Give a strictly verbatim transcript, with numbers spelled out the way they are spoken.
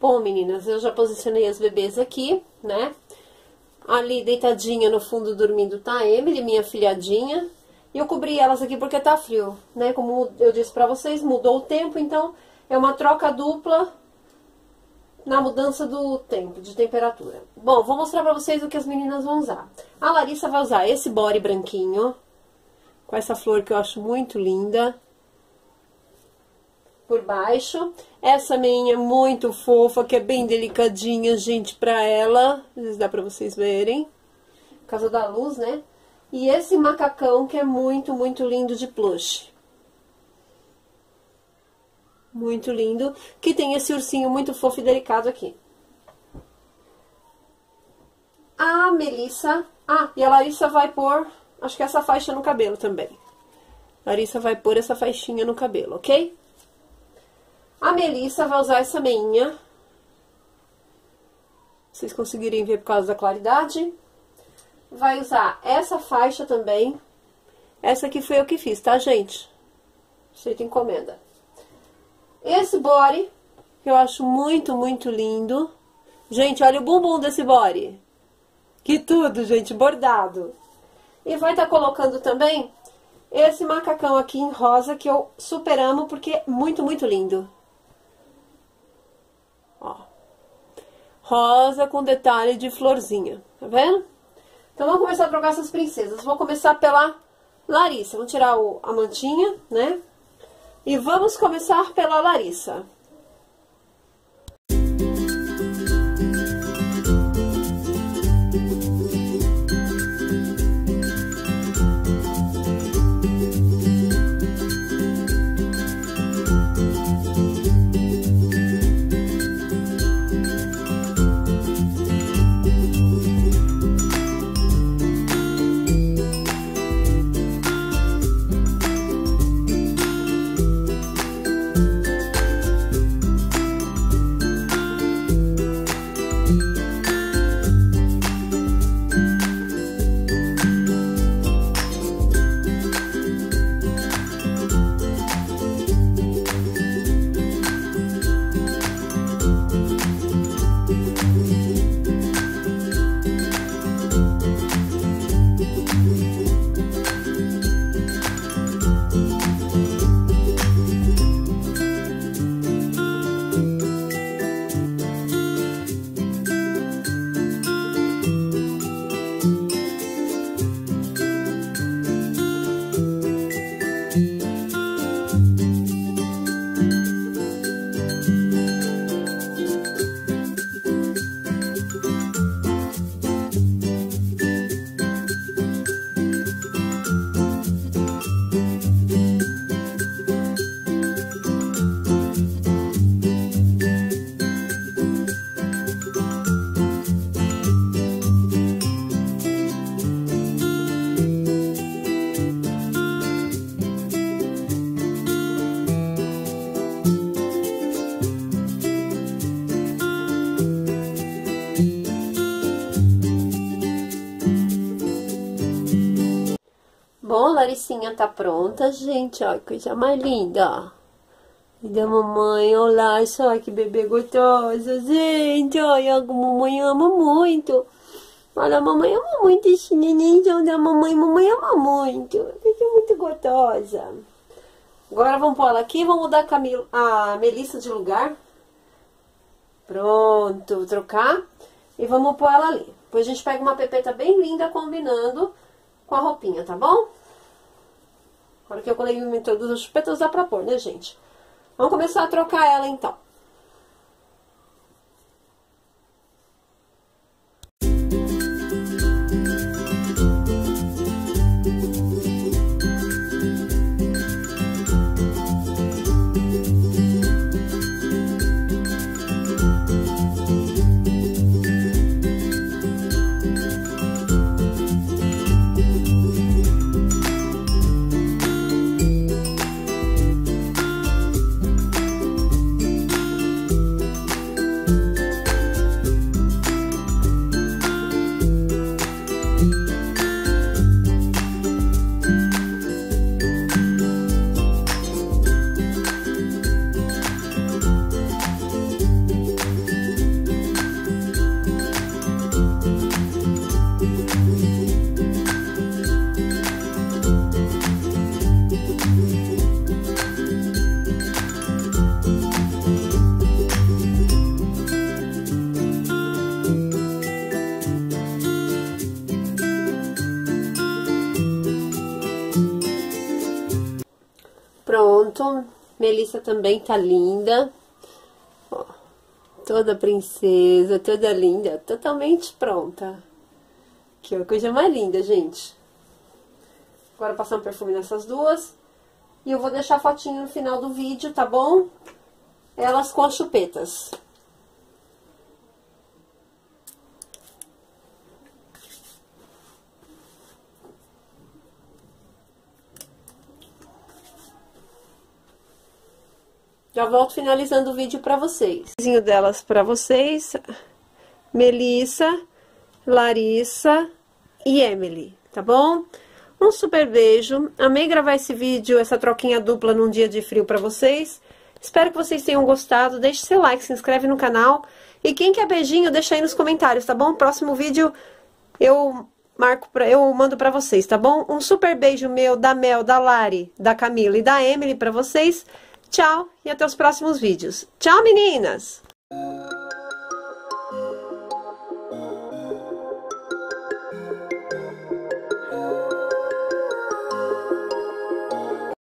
Bom, meninas, eu já posicionei as bebês aqui, né? Ali, deitadinha no fundo, dormindo, tá a Emily, minha filhadinha. E eu cobri elas aqui porque tá frio, né? Como eu disse pra vocês, mudou o tempo, então é uma troca dupla na mudança do tempo, de temperatura. Bom, vou mostrar pra vocês o que as meninas vão usar. A Larissa vai usar esse body branquinho, com essa flor que eu acho muito linda, por baixo. Essa meinha é muito fofa, que é bem delicadinha, gente, pra ela. Às vezes dá pra vocês verem, por causa da luz, né? E esse macacão que é muito, muito lindo de plush. Muito lindo. Que tem esse ursinho muito fofo e delicado aqui. A Melissa... Ah, e a Larissa vai pôr, acho que essa faixa no cabelo também. Larissa vai pôr essa faixinha no cabelo, ok? A Melissa vai usar essa meinha. Vocês conseguirem ver por causa da claridade. Vai usar essa faixa também. Essa aqui foi eu que fiz, tá, gente? Feita encomenda. Esse body, que eu acho muito, muito lindo. Gente, olha o bumbum desse body. Que tudo, gente, bordado. E vai estar colocando também esse macacão aqui em rosa, que eu super amo, porque é muito, muito lindo. Ó. Rosa com detalhe de florzinha, tá vendo? Então, vamos começar a trocar essas princesas. Vou começar pela Larissa. Vamos tirar o, a mantinha, né? E vamos começar pela Larissa. Bom, a Laricinha tá pronta, gente, ó, que coisa mais linda, ó. E da mamãe, olha só, que bebê gostoso, gente, olha, como a mamãe ama muito. Olha, a mamãe ama muito esse nenenzinho da mamãe, mamãe ama muito, é muito gostosa. Agora vamos pôr ela aqui, vamos mudar a, Camila, a Melissa de lugar. Pronto, trocar. E vamos pôr ela ali. Depois a gente pega uma pepeta bem linda, combinando com a roupinha, tá bom? Agora que eu colei o todos os petos, dá pra pôr, né, gente? Vamos começar a trocar ela, então. Melissa também tá linda. Ó, toda princesa, toda linda, totalmente pronta. Que é a coisa mais linda, gente. Agora passar um perfume nessas duas. E eu vou deixar a fotinho no final do vídeo, tá bom? Elas com as chupetas. Já volto finalizando o vídeo pra vocês. Vizinho delas pra vocês. Melissa, Larissa e Emily, tá bom? Um super beijo. Amei gravar esse vídeo, essa troquinha dupla num dia de frio pra vocês. Espero que vocês tenham gostado. Deixe seu like, se inscreve no canal. E quem quer beijinho, deixa aí nos comentários, tá bom? Próximo vídeo eu marco pra, eu mando pra vocês, tá bom? Um super beijo meu, da Mel, da Lari, da Camila e da Emily pra vocês. Tchau e até os próximos vídeos. Tchau, meninas!